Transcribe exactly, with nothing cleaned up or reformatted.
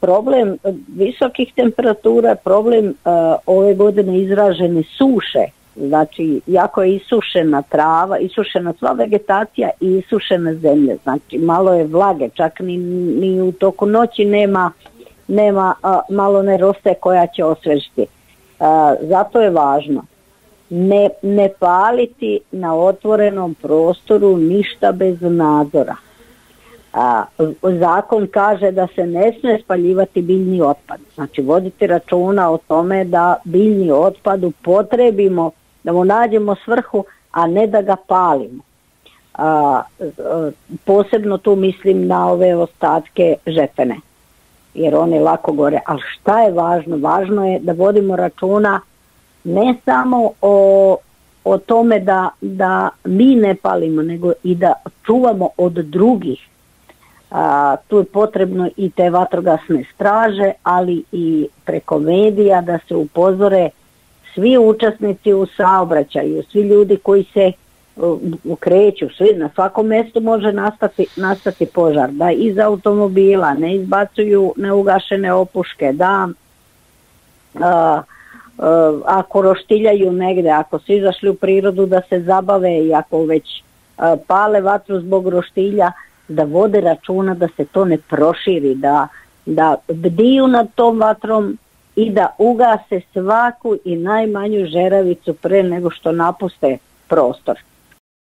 problem visokih temperatura, problem uh, ove godine izražene suše, znači jako je isušena trava, isušena sva vegetacija i isušena zemlja, znači malo je vlage, čak ni, ni u toku noći nema, nema uh, malo neroste koja će osvežiti. Uh, zato je važno ne, ne paliti na otvorenom prostoru ništa bez nadzora. A, zakon kaže da se ne smije spaljivati biljni otpad. Znači voditi računa o tome da biljni otpad upotrebimo, da mu nađemo svrhu, a ne da ga palimo. A, a, posebno tu mislim na ove ostatke žetene, jer one lako gore. Ali šta je važno? Važno je da vodimo računa ne samo o o tome da, da mi ne palimo, nego i da čuvamo od drugih. A, tu je potrebno i te vatrogasne straže, ali i preko medija da se upozore svi učesnici u saobraćaju, svi ljudi koji se uh, kreću, svi, na svakom mjestu može nastati, nastati požar, da iz automobila ne izbacuju neugašene opuške, da uh, uh, ako roštiljaju negdje, ako su izašli u prirodu da se zabave i ako već uh, pale vatru zbog roštilja, da vode računa da se to ne proširi, da, da bdiju nad tom vatrom i da ugase svaku i najmanju žeravicu pre nego što napuste prostor.